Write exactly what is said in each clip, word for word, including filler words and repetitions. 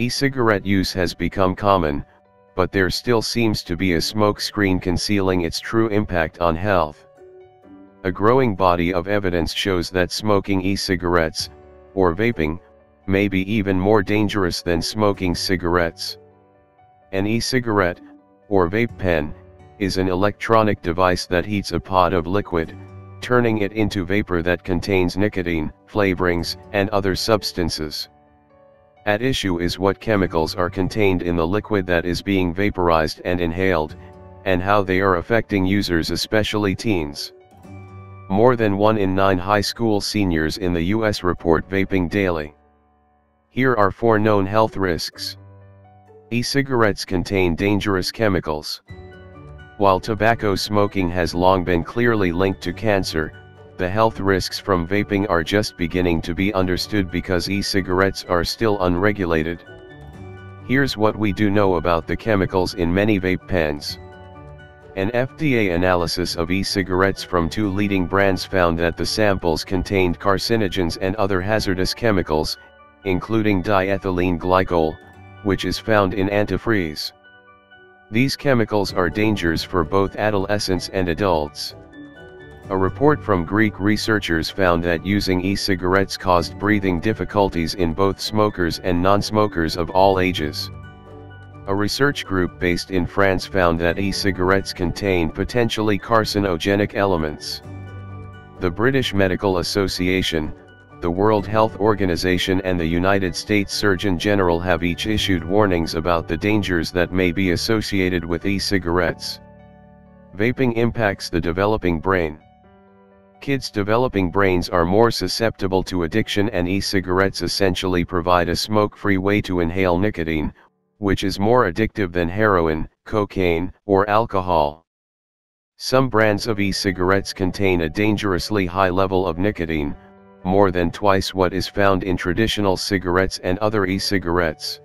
E-cigarette use has become common, but there still seems to be a smokescreen concealing its true impact on health. A growing body of evidence shows that smoking e-cigarettes, or vaping, may be even more dangerous than smoking cigarettes. An e-cigarette, or vape pen, is an electronic device that heats a pod of liquid, turning it into vapor that contains nicotine, flavorings, and other substances. At issue is what chemicals are contained in the liquid that is being vaporized and inhaled, and how they are affecting users, especially teens. More than one in nine high school seniors in the U S report vaping daily. Here are four known health risks. E-cigarettes contain dangerous chemicals. While tobacco smoking has long been clearly linked to cancer, the health risks from vaping are just beginning to be understood because e-cigarettes are still unregulated. Here's what we do know about the chemicals in many vape pens. An F D A analysis of e-cigarettes from two leading brands found that the samples contained carcinogens and other hazardous chemicals, including diethylene glycol, which is found in antifreeze. These chemicals are dangers for both adolescents and adults. A report from Greek researchers found that using e-cigarettes caused breathing difficulties in both smokers and non-smokers of all ages. A research group based in France found that e-cigarettes contain potentially carcinogenic elements. The British Medical Association, the World Health Organization and the United States Surgeon General have each issued warnings about the dangers that may be associated with e-cigarettes. Vaping impacts the developing brain. Kids' developing brains are more susceptible to addiction, and e-cigarettes essentially provide a smoke-free way to inhale nicotine, which is more addictive than heroin, cocaine, or alcohol. Some brands of e-cigarettes contain a dangerously high level of nicotine, more than twice what is found in traditional cigarettes and other e-cigarettes.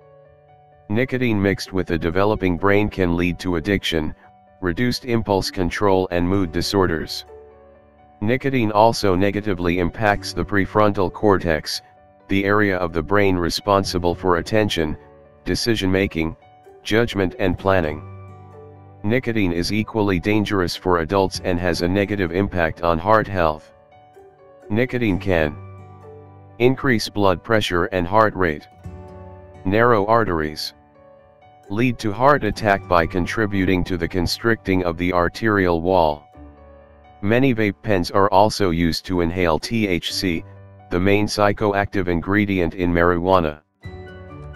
Nicotine mixed with a developing brain can lead to addiction, reduced impulse control and mood disorders. Nicotine also negatively impacts the prefrontal cortex, the area of the brain responsible for attention, decision-making, judgment and planning. Nicotine is equally dangerous for adults and has a negative impact on heart health. Nicotine can increase blood pressure and heart rate, narrow arteries, lead to heart attack by contributing to the constricting of the arterial wall. Many vape pens are also used to inhale T H C, the main psychoactive ingredient in marijuana.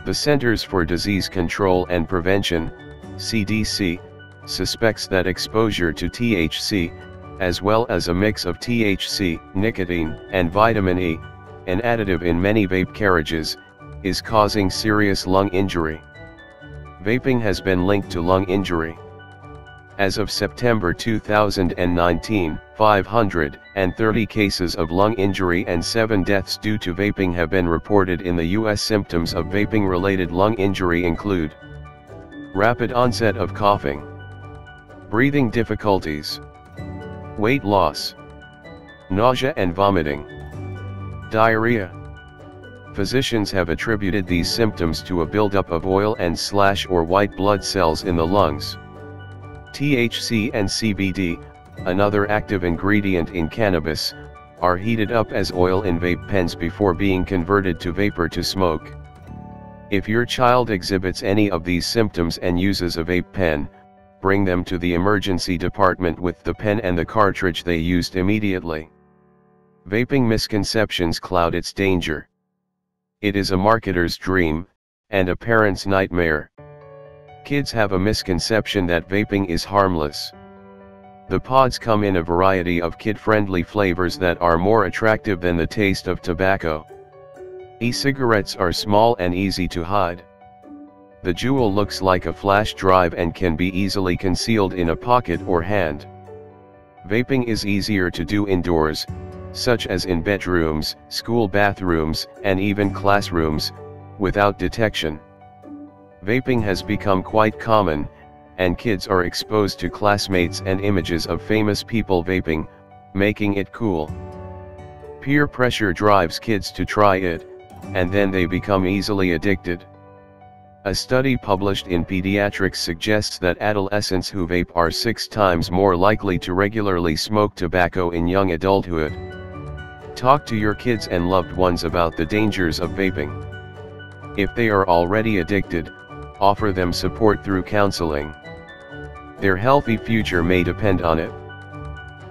The Centers for Disease Control and Prevention, C D C, suspects that exposure to T H C, as well as a mix of T H C, nicotine, and vitamin E, an additive in many vape cartridges, is causing serious lung injury. Vaping has been linked to lung injury. As of September two thousand nineteen, five hundred thirty cases of lung injury and seven deaths due to vaping have been reported in the U S Symptoms of vaping-related lung injury include rapid onset of coughing, breathing difficulties, weight loss, nausea and vomiting, diarrhea. Physicians have attributed these symptoms to a buildup of oil and slash or white blood cells in the lungs. T H C and C B D, another active ingredient in cannabis, are heated up as oil in vape pens before being converted to vapor to smoke. If your child exhibits any of these symptoms and uses a vape pen, bring them to the emergency department with the pen and the cartridge they used immediately. Vaping misconceptions cloud its danger. It is a marketer's dream, and a parent's nightmare. Kids have a misconception that vaping is harmless. The pods come in a variety of kid-friendly flavors that are more attractive than the taste of tobacco. E-cigarettes are small and easy to hide. The Juul looks like a flash drive and can be easily concealed in a pocket or hand. Vaping is easier to do indoors, such as in bedrooms, school bathrooms, and even classrooms, without detection. Vaping has become quite common, and kids are exposed to classmates and images of famous people vaping, making it cool. Peer pressure drives kids to try it, and then they become easily addicted. A study published in Pediatrics suggests that adolescents who vape are six times more likely to regularly smoke tobacco in young adulthood. Talk to your kids and loved ones about the dangers of vaping. If they are already addicted, offer them support through counseling. Their healthy future may depend on it.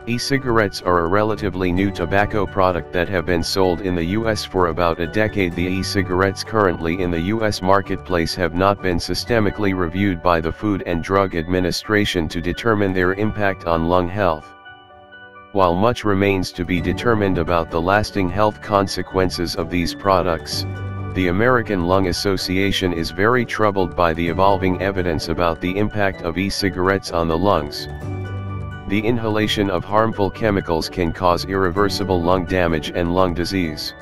E-cigarettes are a relatively new tobacco product that have been sold in the U S for about a decade. The e-cigarettes currently in the U S marketplace have not been systemically reviewed by the Food and Drug Administration to determine their impact on lung health. While much remains to be determined about the lasting health consequences of these products, the American Lung Association is very troubled by the evolving evidence about the impact of e-cigarettes on the lungs. The inhalation of harmful chemicals can cause irreversible lung damage and lung disease.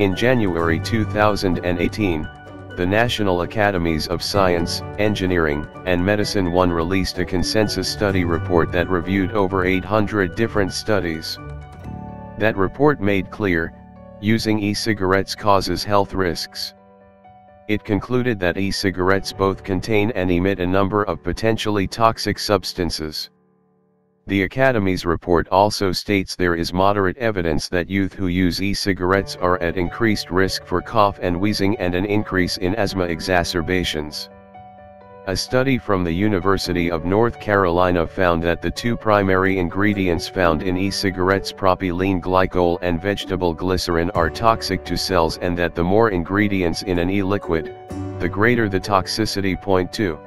In January two thousand eighteen, the National Academies of Science, Engineering, and Medicine one released a consensus study report that reviewed over eight hundred different studies. That report made clear, using e-cigarettes causes health risks. It concluded that e-cigarettes both contain and emit a number of potentially toxic substances. The Academy's report also states there is moderate evidence that youth who use e-cigarettes are at increased risk for cough and wheezing and an increase in asthma exacerbations. A study from the University of North Carolina found that the two primary ingredients found in e-cigarettes, propylene glycol and vegetable glycerin, are toxic to cells, and that the more ingredients in an e-liquid, the greater the toxicity. Point two.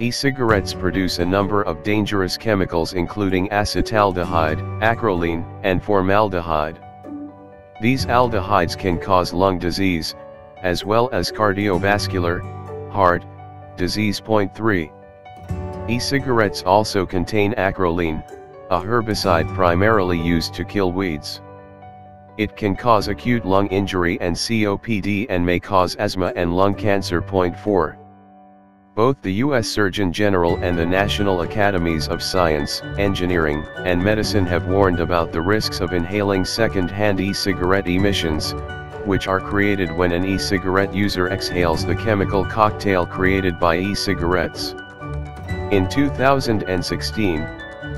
E-cigarettes produce a number of dangerous chemicals including acetaldehyde, acrolein, and formaldehyde. These aldehydes can cause lung disease, as well as cardiovascular, heart, disease. Point three. E-cigarettes also contain acrolein, a herbicide primarily used to kill weeds. It can cause acute lung injury and C O P D and may cause asthma and lung cancer. Point four. Both the U S Surgeon General and the National Academies of Science, Engineering, and Medicine have warned about the risks of inhaling second-hand e-cigarette emissions, which are created when an e-cigarette user exhales the chemical cocktail created by e-cigarettes. In two thousand sixteen,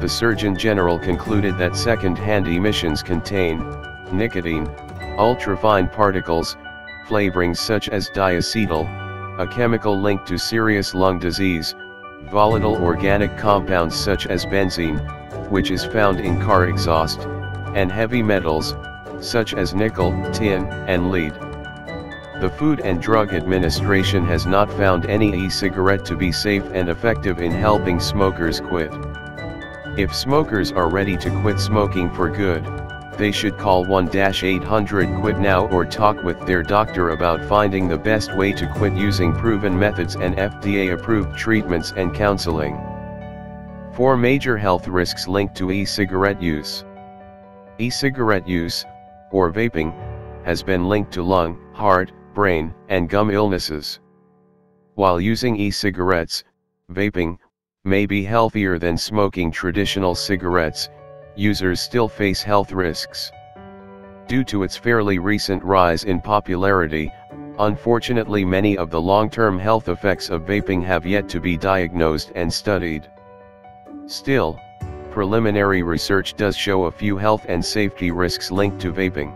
the Surgeon General concluded that second-hand emissions contain nicotine, ultrafine particles, flavorings such as diacetyl, a chemical linked to serious lung disease, volatile organic compounds such as benzene, which is found in car exhaust, and heavy metals, such as nickel, tin, and lead. The Food and Drug Administration has not found any e-cigarette to be safe and effective in helping smokers quit. If smokers are ready to quit smoking for good, they should call one eight hundred quit now or talk with their doctor about finding the best way to quit using proven methods and F D A-approved treatments and counseling. Four major health risks linked to e-cigarette use. E-cigarette use, or vaping, has been linked to lung, heart, brain, and gum illnesses. While using e-cigarettes, vaping may be healthier than smoking traditional cigarettes, users still face health risks. Due to its fairly recent rise in popularity, unfortunately many of the long-term health effects of vaping have yet to be diagnosed and studied. Still, preliminary research does show a few health and safety risks linked to vaping.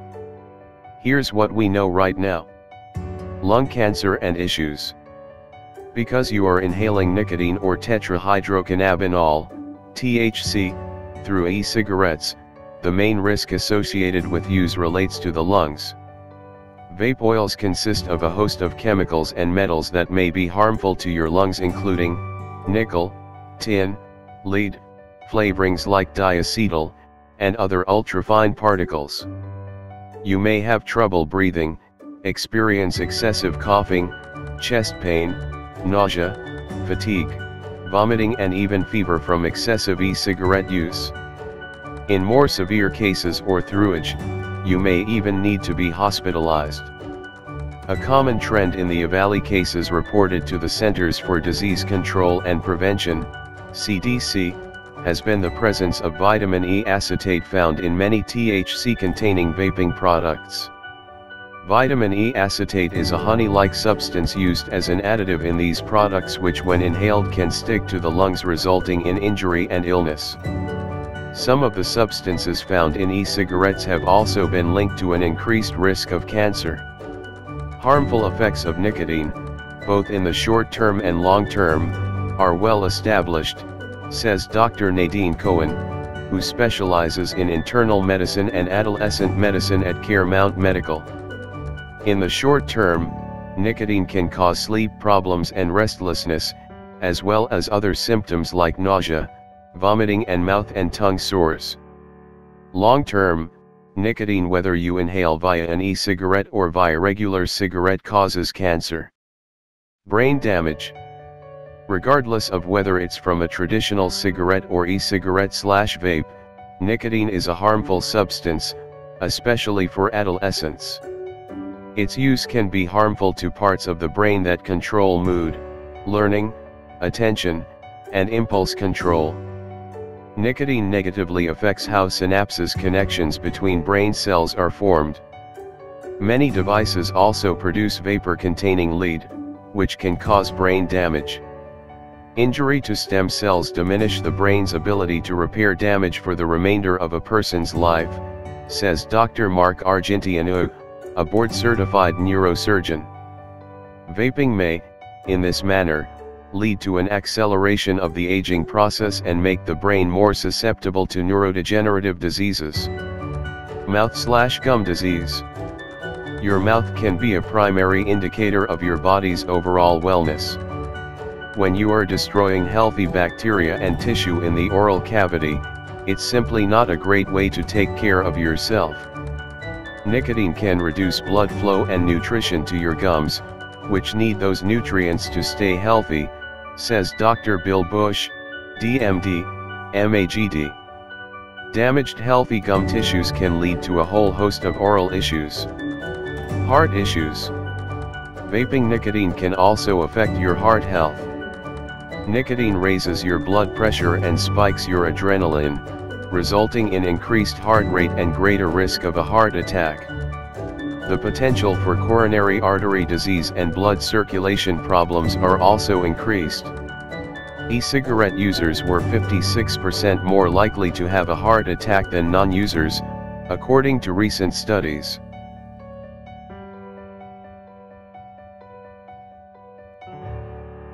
Here's what we know right now. Lung cancer and issues. Because you are inhaling nicotine or tetrahydrocannabinol, T H C, through e-cigarettes, the main risk associated with use relates to the lungs. Vape oils consist of a host of chemicals and metals that may be harmful to your lungs, including nickel, tin, lead, flavorings like diacetyl, and other ultrafine particles. You may have trouble breathing, experience excessive coughing, chest pain, nausea, fatigue, vomiting and even fever from excessive e-cigarette use. In more severe cases or throughage, you may even need to be hospitalized. A common trend in the Evali cases reported to the Centers for Disease Control and Prevention, C D C, has been the presence of vitamin E acetate found in many T H C-containing vaping products. Vitamin E acetate is a honey-like substance used as an additive in these products, which when inhaled can stick to the lungs, resulting in injury and illness. Some of the substances found in e-cigarettes have also been linked to an increased risk of cancer. Harmful effects of nicotine, both in the short term and long term, are well established, says Doctor Nadine Cohen, who specializes in internal medicine and adolescent medicine at Care Mount Medical. In the short term, nicotine can cause sleep problems and restlessness, as well as other symptoms like nausea, vomiting, and mouth and tongue sores. Long term, nicotine, whether you inhale via an e-cigarette or via regular cigarette, causes cancer. Brain damage. Regardless of whether it's from a traditional cigarette or e-cigarette/vape, nicotine is a harmful substance, especially for adolescents. Its use can be harmful to parts of the brain that control mood, learning, attention, and impulse control. Nicotine negatively affects how synapses connections between brain cells are formed. Many devices also produce vapor containing lead, which can cause brain damage. Injury to stem cells diminish the brain's ability to repair damage for the remainder of a person's life, says Doctor Mark Argentianu, a board-certified neurosurgeon. Vaping may, in this manner, lead to an acceleration of the aging process and make the brain more susceptible to neurodegenerative diseases. Mouth/gum disease. Your mouth can be a primary indicator of your body's overall wellness. When you are destroying healthy bacteria and tissue in the oral cavity, it's simply not a great way to take care of yourself. Nicotine can reduce blood flow and nutrition to your gums, which need those nutrients to stay healthy, says Doctor Bill Bush, D M D, M A G D. Damaged healthy gum tissues can lead to a whole host of oral issues. Heart issues. Vaping nicotine can also affect your heart health. Nicotine raises your blood pressure and spikes your adrenaline, resulting in increased heart rate and greater risk of a heart attack. The potential for coronary artery disease and blood circulation problems are also increased. E-cigarette users were fifty-six percent more likely to have a heart attack than non-users, according to recent studies.